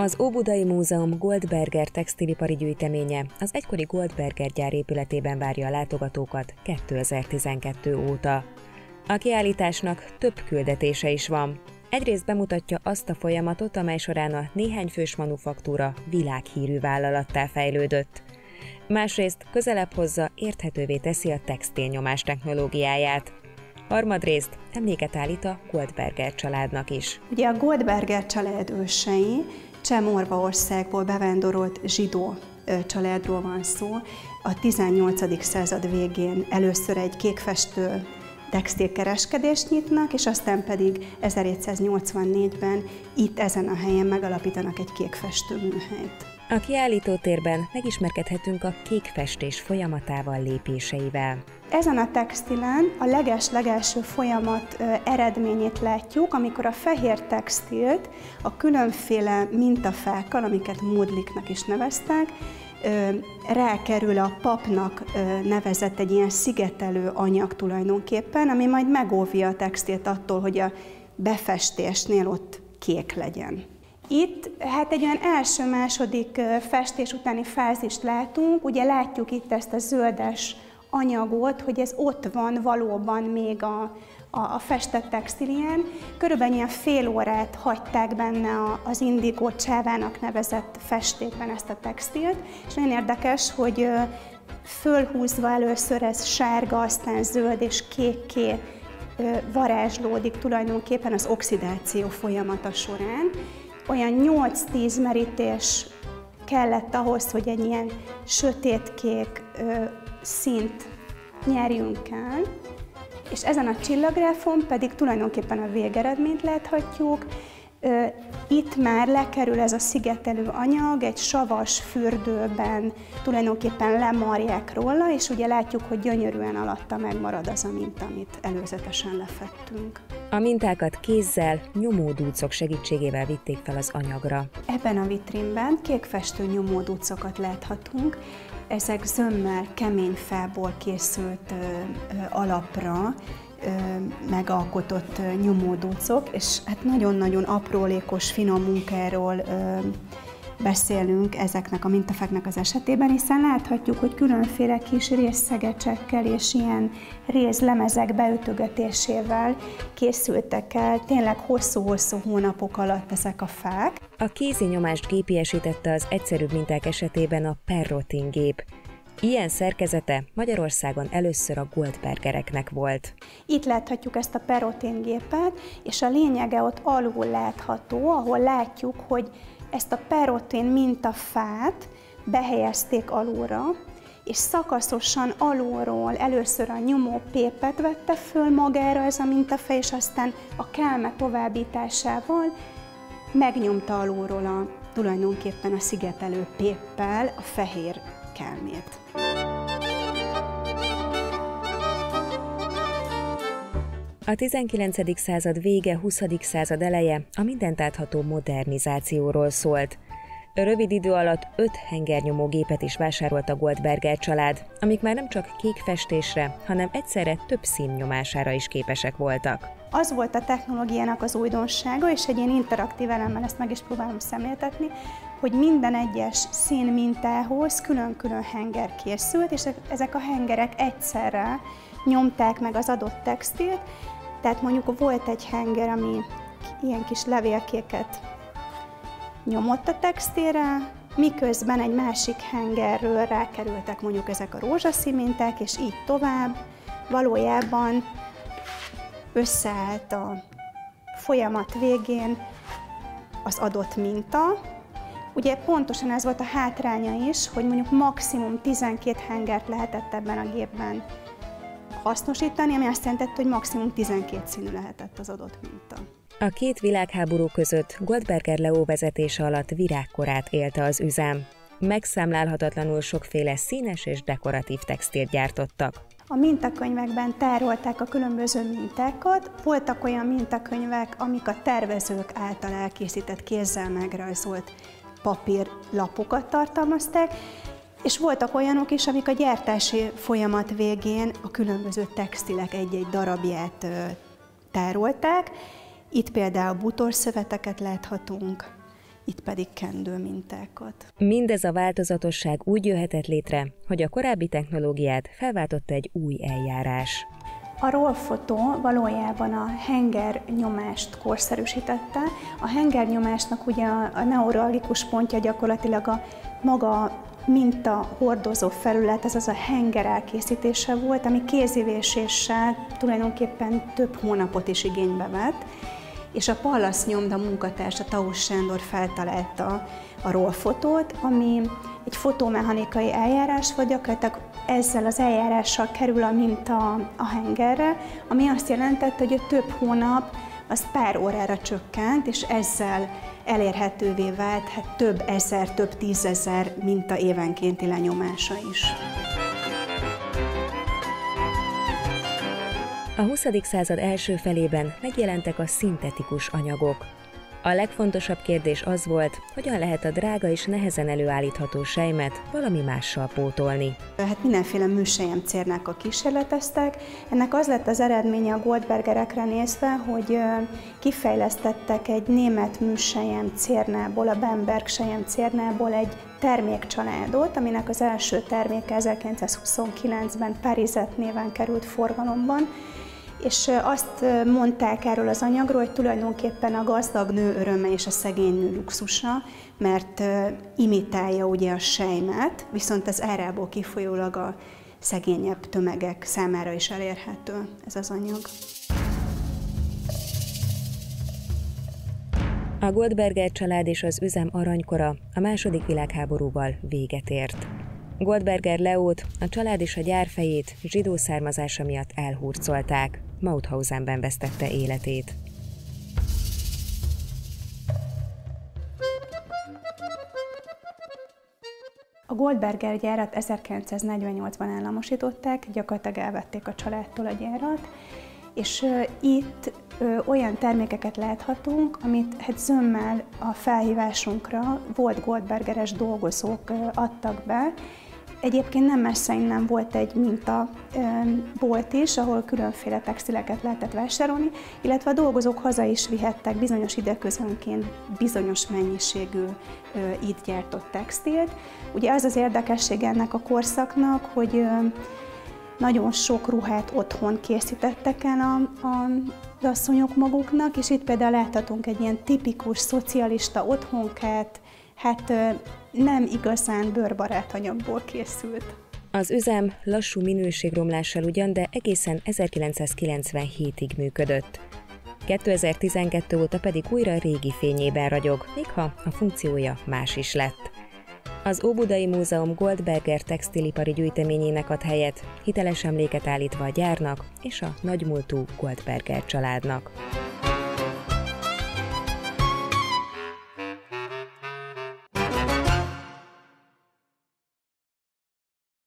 Az Óbudai Múzeum Goldberger textilipari gyűjteménye az egykori Goldberger gyár épületében várja a látogatókat 2012 óta. A kiállításnak több küldetése is van. Egyrészt bemutatja azt a folyamatot, amely során a néhány fős manufaktúra világhírű vállalattá fejlődött. Másrészt közelebb hozza, érthetővé teszi a textilnyomás technológiáját. Harmadrészt emléket állít a Goldberger családnak is. Ugye a Goldberger család ősei cseh Morvaországból bevándorolt zsidó családról van szó. A 18. század végén először egy kékfestő textilkereskedést nyitnak, és aztán pedig 1784-ben itt ezen a helyen megalapítanak egy kékfestőműhelyt. A kiállítótérben megismerkedhetünk a kékfestés folyamatával, lépéseivel. Ezen a textilen a leges-legelső folyamat eredményét látjuk, amikor a fehér textilt a különféle mintafákkal, amiket módliknak is neveztek, rákerül a papnak nevezett egy ilyen szigetelő anyag tulajdonképpen, ami majd megóvja a textilt attól, hogy a befestésnél ott kék legyen. Itt hát egy olyan első-második festés utáni fázist látunk, ugye látjuk itt ezt a zöldes anyagot, hogy ez ott van valóban még a festett textilien. Körülbelül ilyen fél órát hagyták benne az indikócsávának nevezett festékben ezt a textilt, és nagyon érdekes, hogy fölhúzva először ez sárga, aztán zöld és kékké varázslódik tulajdonképpen az oxidáció folyamata során. Olyan 8-10 merítés kellett ahhoz, hogy egy ilyen sötétkék szint nyerjünk el, és ezen a csillagráfon pedig tulajdonképpen a végeredményt láthatjuk. Itt már lekerül ez a szigetelő anyag, egy savas fürdőben tulajdonképpen lemarják róla, és ugye látjuk, hogy gyönyörűen alatta megmarad az a minta, amit előzetesen lefettünk. A mintákat kézzel, nyomódúcok segítségével vitték fel az anyagra. Ebben a vitrínben kékfestő nyomódúcokat láthatunk. Ezek zömmel, kemény fából készült alapra megalkotott nyomódúcok, és hát nagyon-nagyon aprólékos, finom munkáról beszélünk ezeknek a mintafáknak az esetében, hiszen láthatjuk, hogy különféle kis részszegecsekkel és ilyen rézlemezek beütögetésével készültek el tényleg hosszú-hosszú hónapok alatt ezek a fák. A kézi nyomást gépiesítette az egyszerűbb minták esetében a perrotin gép. Ilyen szerkezete Magyarországon először a Goldbergereknek volt. Itt láthatjuk ezt a perrotine gépet, és a lényege ott alul látható, ahol látjuk, hogy ezt a perrotine mintafát behelyezték alulra, és szakaszosan alulról először a nyomó pépet vette föl magára ez a mintafa, és aztán a kelme továbbításával megnyomta alulról tulajdonképpen a szigetelő péppel a fehér kelmét. A 19. század vége, 20. század eleje a mindent átható modernizációról szólt. Rövid idő alatt 5 hengernyomógépet is vásárolt a Goldberger család, amik már nem csak kék festésre, hanem egyszerre több szín nyomására is képesek voltak. Az volt a technológiának az újdonsága, és egy ilyen interaktív elemmel ezt meg is próbálom szemléltetni, hogy minden egyes színmintához külön-külön henger készült, és ezek a hengerek egyszerre nyomták meg az adott textilt, tehát mondjuk volt egy henger, ami ilyen kis levélkéket nyomott a textilre, miközben egy másik hengerről rákerültek mondjuk ezek a rózsaszín minták, és így tovább. Valójában összeállt a folyamat végén az adott minta. Ugye pontosan ez volt a hátránya is, hogy mondjuk maximum 12 hengert lehetett ebben a gépben hasznosítani, ami azt jelentett, hogy maximum 12 színű lehetett az adott minta. A két világháború között Goldberger Leó vezetése alatt virágkorát élte az üzem. Megszámlálhatatlanul sokféle színes és dekoratív textilt gyártottak. A mintakönyvekben tárolták a különböző mintákat, voltak olyan mintakönyvek, amik a tervezők által elkészített, kézzel megrajzolt papírlapokat tartalmazták, és voltak olyanok is, amik a gyártási folyamat végén a különböző textilek egy-egy darabját tárolták. Itt például bútorszöveteket láthatunk, itt pedig kendő mintákat. Mindez a változatosság úgy jöhetett létre, hogy a korábbi technológiát felváltotta egy új eljárás. A rollfotó valójában a hengernyomást korszerűsítette. A hengernyomásnak ugye a neuralgikus pontja gyakorlatilag a maga minta hordozó felület, ez az a henger elkészítése volt, ami kézivéséssel tulajdonképpen több hónapot is igénybe vett, és a Pallasz Nyomda munkatársa, Tausz Sándor feltalálta a rollfotót, ami egy fotomechanikai eljárás, vagy gyakorlatilag ezzel az eljárással kerül a minta a hengerre, ami azt jelentette, hogy a több hónap az pár órára csökkent, és ezzel elérhetővé vált több ezer, több tízezer minta évenkénti lenyomása is. A 20. század első felében megjelentek a szintetikus anyagok. A legfontosabb kérdés az volt, hogyan lehet a drága és nehezen előállítható sejmet valami mással pótolni. Hát mindenféle műselyem cérnákkal kísérleteztek. Ennek az lett az eredménye a Goldbergerekre nézve, hogy kifejlesztettek egy német műselyem cérnából, a Bemberg selyem cérnából egy termékcsaládot, aminek az első terméke 1929-ben Parizet néven került forgalomban. És azt mondták erről az anyagról, hogy tulajdonképpen a gazdag nő öröme és a szegény nő luxusa, mert imitálja ugye a sejmet, viszont ez errából kifolyólag a szegényebb tömegek számára is elérhető ez az anyag. A Goldberger család és az üzem aranykora a II. Világháborúval véget ért. Goldberger Leót, a család és a gyárfejét zsidó származása miatt elhurcolták, Mauthausenben vesztette életét. A Goldberger gyárat 1948-ban államosították, gyakorlatilag elvették a családtól a gyárat, és itt olyan termékeket láthatunk, amit hát zömmel a felhívásunkra volt Goldbergeres dolgozók adtak be. Egyébként nem messze innen volt egy mintabolt is, ahol különféle textileket lehetett vásárolni, illetve a dolgozók haza is vihettek bizonyos időközönként bizonyos mennyiségű itt gyártott textilt. Ugye az az érdekesség ennek a korszaknak, hogy nagyon sok ruhát otthon készítettek el az asszonyok maguknak, és itt például láthatunk egy ilyen tipikus szocialista otthonkát, hát nem igazán bőrbarát anyagból készült. Az üzem lassú minőségromlással ugyan, de egészen 1997-ig működött. 2012 óta pedig újra régi fényében ragyog, még ha a funkciója más is lett. Az Óbudai Múzeum Goldberger textilipari gyűjteményének ad helyet, hiteles emléket állítva a gyárnak és a nagymúltú Goldberger családnak.